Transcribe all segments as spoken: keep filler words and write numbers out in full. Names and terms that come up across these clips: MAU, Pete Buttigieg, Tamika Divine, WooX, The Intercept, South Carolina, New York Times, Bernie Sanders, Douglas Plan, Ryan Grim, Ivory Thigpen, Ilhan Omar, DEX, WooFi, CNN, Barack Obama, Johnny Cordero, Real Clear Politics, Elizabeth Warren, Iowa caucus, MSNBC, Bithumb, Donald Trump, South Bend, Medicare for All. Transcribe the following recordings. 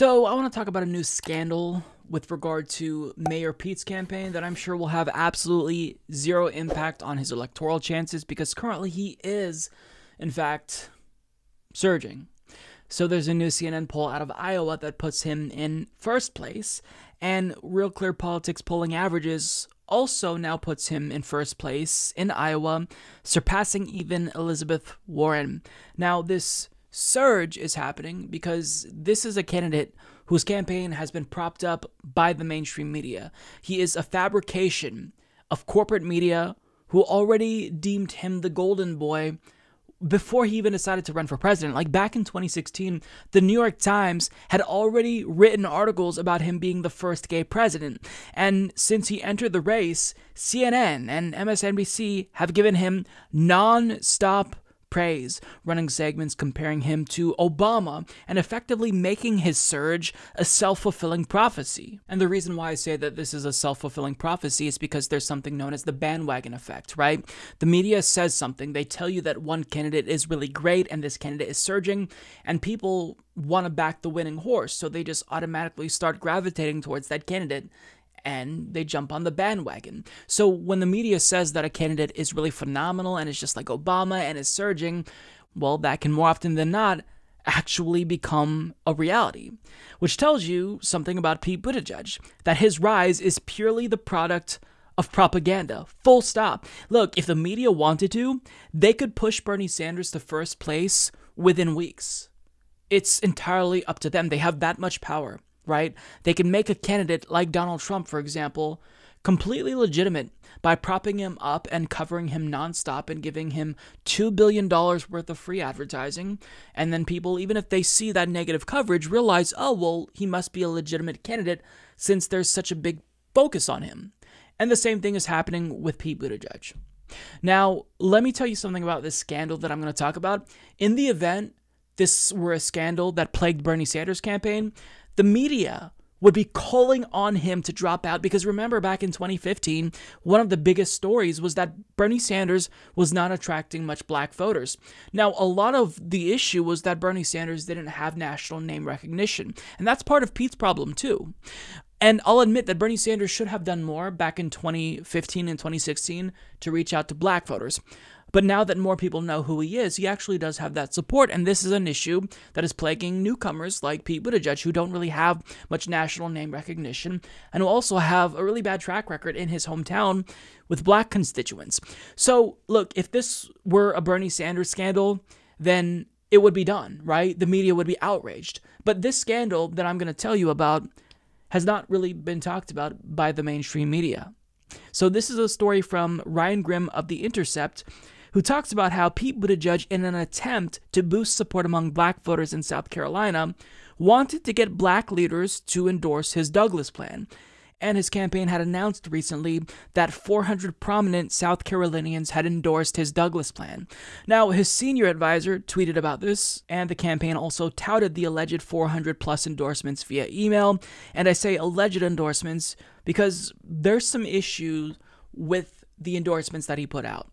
So I want to talk about a new scandal with regard to Mayor Pete's campaign that I'm sure will have absolutely zero impact on his electoral chances, because currently he is, in fact, surging. So there's a new C N N poll out of Iowa that puts him in first place, and Real Clear Politics polling averages also now puts him in first place in Iowa, surpassing even Elizabeth Warren. Now, this surge is happening because this is a candidate whose campaign has been propped up by the mainstream media. He is a fabrication of corporate media who already deemed him the golden boy before he even decided to run for president. Like back in twenty sixteen, the New York Times had already written articles about him being the first gay president. And since he entered the race, C N N and M S N B C have given him non-stop praise, running segments comparing him to Obama and effectively making his surge a self-fulfilling prophecy. And the reason why I say that this is a self-fulfilling prophecy is because there's something known as the bandwagon effect, right? The media says something, they tell you that one candidate is really great and this candidate is surging, and people want to back the winning horse, so they just automatically start gravitating towards that candidate and they jump on the bandwagon. So when the media says that a candidate is really phenomenal and is just like Obama and is surging, well, that can more often than not actually become a reality, which tells you something about Pete Buttigieg, that his rise is purely the product of propaganda, full stop. Look, if the media wanted to, they could push Bernie Sanders to first place within weeks. It's entirely up to them. They have that much power, right? They can make a candidate like Donald Trump, for example, completely legitimate by propping him up and covering him nonstop and giving him two billion dollars worth of free advertising. And then people, even if they see that negative coverage, realize, oh, well, he must be a legitimate candidate since there's such a big focus on him. And the same thing is happening with Pete Buttigieg. Now, let me tell you something about this scandal that I'm going to talk about. In the event this were a scandal that plagued Bernie Sanders' campaign, the media would be calling on him to drop out, because remember back in twenty fifteen, one of the biggest stories was that Bernie Sanders was not attracting much black voters. Now, a lot of the issue was that Bernie Sanders didn't have national name recognition, and that's part of Pete's problem too. And I'll admit that Bernie Sanders should have done more back in twenty fifteen and twenty sixteen to reach out to black voters. But now that more people know who he is, he actually does have that support. And this is an issue that is plaguing newcomers like Pete Buttigieg, who don't really have much national name recognition and who also have a really bad track record in his hometown with black constituents. So look, if this were a Bernie Sanders scandal, then it would be done, right? The media would be outraged. But this scandal that I'm going to tell you about has not really been talked about by the mainstream media. So this is a story from Ryan Grim of The Intercept, who talks about how Pete Buttigieg, in an attempt to boost support among black voters in South Carolina, wanted to get black leaders to endorse his Douglas plan. And his campaign had announced recently that four hundred prominent South Carolinians had endorsed his Douglas plan. Now, his senior advisor tweeted about this, and the campaign also touted the alleged four hundred plus endorsements via email. And I say alleged endorsements because there's some issues with the endorsements that he put out.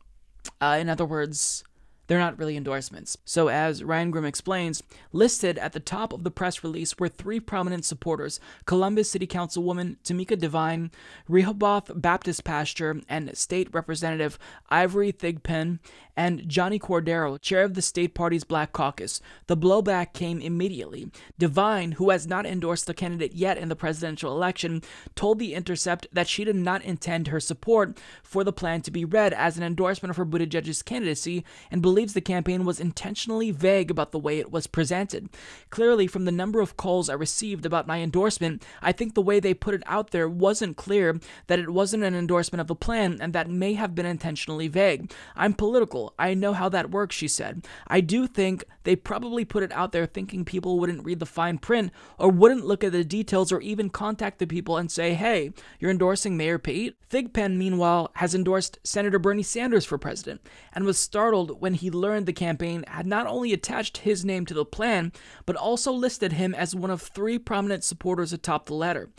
Uh, in other words, they're not really endorsements. So as Ryan Grim explains, listed at the top of the press release were three prominent supporters: Columbus City Councilwoman Tamika Divine, Rehoboth Baptist pastor and state representative Ivory Thigpen, and Johnny Cordero, chair of the state party's black caucus. The blowback came immediately. Divine, who has not endorsed the candidate yet in the presidential election, told The Intercept that she did not intend her support for the plan to be read as an endorsement of her Buttigieg's candidacy, and believed believes the campaign was intentionally vague about the way it was presented. Clearly, from the number of calls I received about my endorsement, I think the way they put it out there wasn't clear that it wasn't an endorsement of the plan, and that may have been intentionally vague. I'm political. I know how that works, she said. I do think they probably put it out there thinking people wouldn't read the fine print or wouldn't look at the details or even contact the people and say, hey, you're endorsing Mayor Pete? Thigpen, meanwhile, has endorsed Senator Bernie Sanders for president and was startled when he He learned the campaign had not only attached his name to the plan, but also listed him as one of three prominent supporters atop the ladder.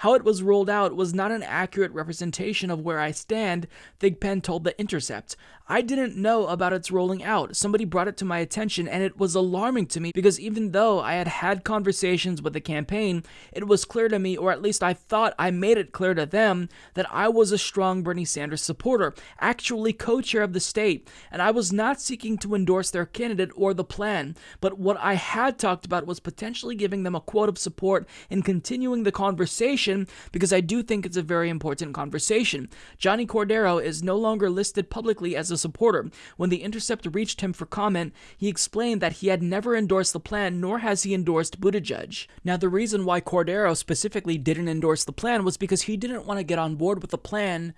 How it was rolled out was not an accurate representation of where I stand, Thigpen told The Intercept. I didn't know about its rolling out. Somebody brought it to my attention, and it was alarming to me because even though I had had conversations with the campaign, it was clear to me, or at least I thought I made it clear to them, that I was a strong Bernie Sanders supporter, actually co-chair of the state, and I was not seeking to endorse their candidate or the plan. But what I had talked about was potentially giving them a quote of support and continuing the conversation, because I do think it's a very important conversation. Johnny Cordero is no longer listed publicly as a supporter. When The Intercept reached him for comment, he explained that he had never endorsed the plan, nor has he endorsed Buttigieg. Now, the reason why Cordero specifically didn't endorse the plan was because he didn't want to get on board with a plan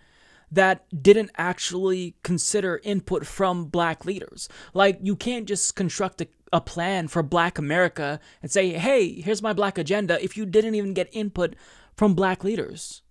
that didn't actually consider input from black leaders. Like, you can't just construct a a plan for black America and say, hey, here's my black agenda, if you didn't even get input from black leaders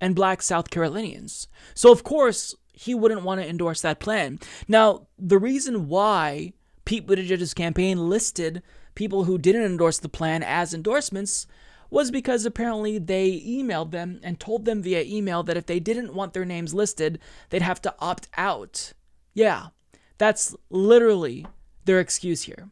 and black South Carolinians. So of course he wouldn't want to endorse that plan. Now, the reason why Pete Buttigieg's campaign listed people who didn't endorse the plan as endorsements was because apparently they emailed them and told them via email that if they didn't want their names listed, they'd have to opt out. Yeah, that's literally their excuse here.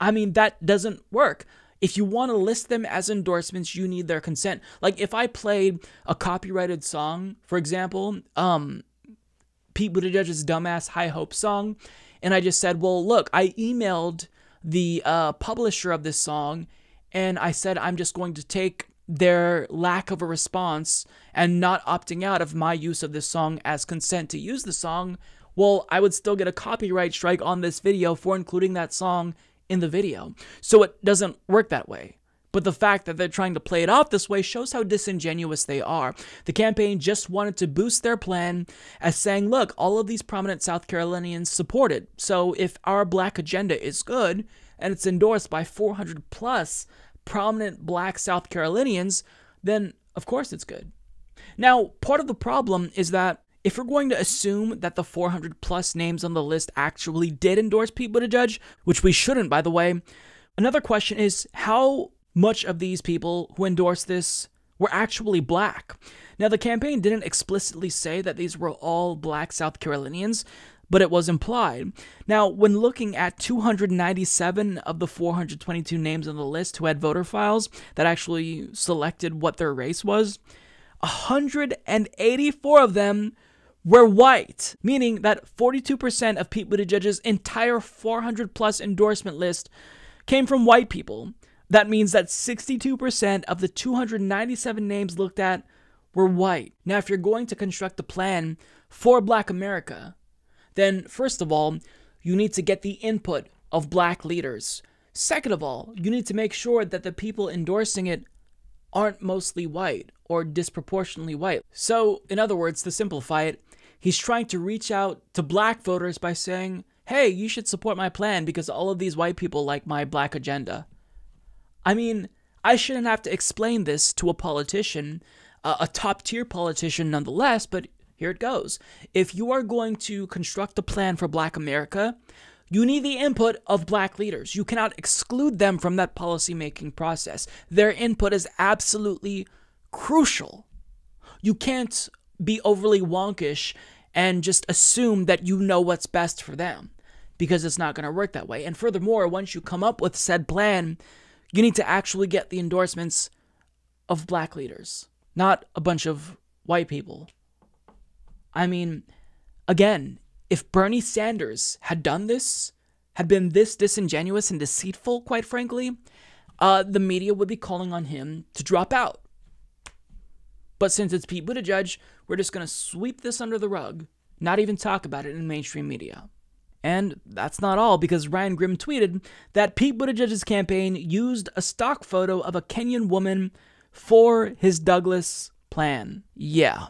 I mean, that doesn't work. If you want to list them as endorsements, you need their consent. Like, if I played a copyrighted song, for example, um, Pete Buttigieg's dumbass High Hope song, and I just said, well, look, I emailed the uh, publisher of this song, and I said I'm just going to take their lack of a response and not opting out of my use of this song as consent to use the song, well, I would still get a copyright strike on this video for including that song in the video. So it doesn't work that way. But the fact that they're trying to play it off this way shows how disingenuous they are. The campaign just wanted to boost their plan as saying, look, all of these prominent South Carolinians support it. So if our black agenda is good and it's endorsed by four hundred plus prominent black South Carolinians, then of course it's good. Now, part of the problem is that if we're going to assume that the four hundred plus names on the list actually did endorse Pete Buttigieg, which we shouldn't, by the way, another question is how much of these people who endorsed this were actually black? Now, the campaign didn't explicitly say that these were all black South Carolinians, but it was implied. Now, when looking at two hundred ninety-seven of the four hundred twenty-two names on the list who had voter files that actually selected what their race was, one hundred eighty-four of them were white, meaning that forty-two percent of Pete Buttigieg's entire four hundred plus endorsement list came from white people. That means that sixty-two percent of the two hundred ninety-seven names looked at were white. Now, if you're going to construct a plan for Black America, then first of all, you need to get the input of black leaders. Second of all, you need to make sure that the people endorsing it aren't mostly white or disproportionately white. So, in other words, to simplify it, he's trying to reach out to black voters by saying, hey, you should support my plan because all of these white people like my black agenda. I mean, I shouldn't have to explain this to a politician, uh, a top-tier politician nonetheless, but here it goes. If you are going to construct a plan for Black America, you need the input of black leaders. You cannot exclude them from that policymaking process. Their input is absolutely crucial. You can't be overly wonkish and just assume that you know what's best for them, because it's not going to work that way. And furthermore, once you come up with said plan, you need to actually get the endorsements of black leaders, not a bunch of white people. I mean, again, if Bernie Sanders had done this, had been this disingenuous and deceitful, quite frankly, uh, the media would be calling on him to drop out. But since it's Pete Buttigieg, we're just going to sweep this under the rug, not even talk about it in mainstream media. And that's not all, because Ryan Grim tweeted that Pete Buttigieg's campaign used a stock photo of a Kenyan woman for his Douglas plan. Yeah.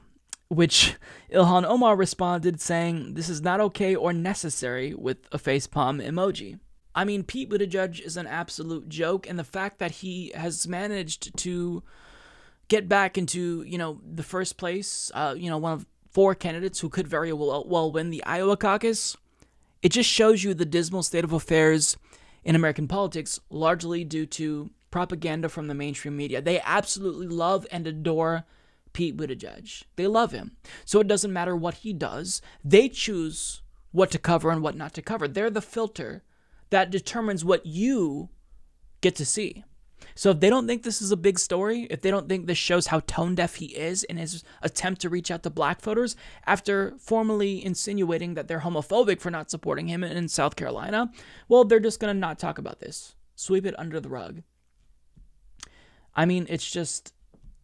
Which Ilhan Omar responded saying, this is not okay or necessary, with a facepalm emoji. I mean, Pete Buttigieg is an absolute joke, and the fact that he has managed to get back into, you know, the first place, uh, you know, one of four candidates who could very well, well win the Iowa caucus, it just shows you the dismal state of affairs in American politics, largely due to propaganda from the mainstream media. They absolutely love and adore Pete Buttigieg. They love him. So it doesn't matter what he does. They choose what to cover and what not to cover. They're the filter that determines what you get to see. So if they don't think this is a big story, if they don't think this shows how tone deaf he is in his attempt to reach out to black voters after formally insinuating that they're homophobic for not supporting him in South Carolina, well, they're just going to not talk about this. Sweep it under the rug. I mean, it's just,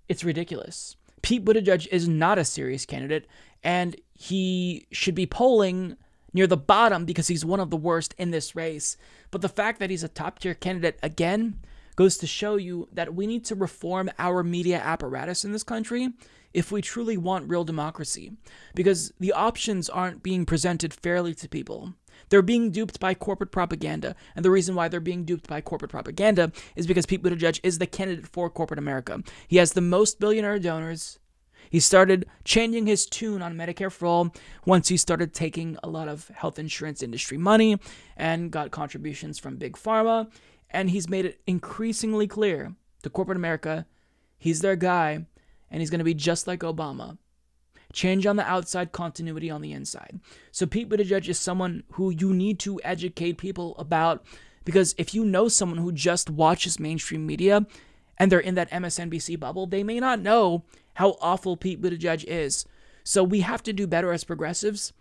it's ridiculous. Pete Buttigieg is not a serious candidate, and he should be polling near the bottom because he's one of the worst in this race. But the fact that he's a top-tier candidate, again, goes to show you that we need to reform our media apparatus in this country if we truly want real democracy, because the options aren't being presented fairly to people. They're being duped by corporate propaganda, and the reason why they're being duped by corporate propaganda is because Pete Buttigieg is the candidate for corporate America. He has the most billionaire donors. He started changing his tune on Medicare for All once he started taking a lot of health insurance industry money and got contributions from Big Pharma. And he's made it increasingly clear to corporate America, he's their guy, and he's going to be just like Obama. Change on the outside, continuity on the inside. So Pete Buttigieg is someone who you need to educate people about, because if you know someone who just watches mainstream media and they're in that M S N B C bubble, they may not know how awful Pete Buttigieg is. So we have to do better as progressives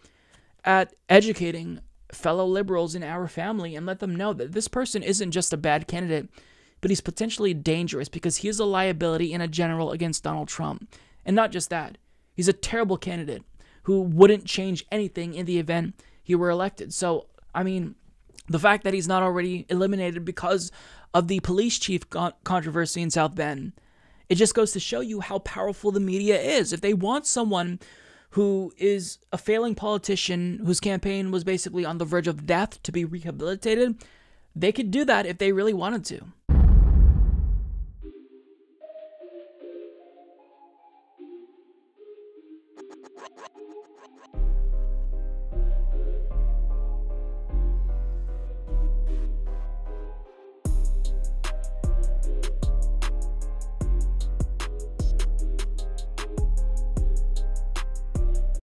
at educating fellow liberals in our family and let them know that this person isn't just a bad candidate, but he's potentially dangerous because he is a liability in a general against Donald Trump. And not just that, he's a terrible candidate who wouldn't change anything in the event he were elected. So, I mean, the fact that he's not already eliminated because of the police chief controversy in South Bend, it just goes to show you how powerful the media is. If they want someone who is a failing politician whose campaign was basically on the verge of death to be rehabilitated, they could do that if they really wanted to.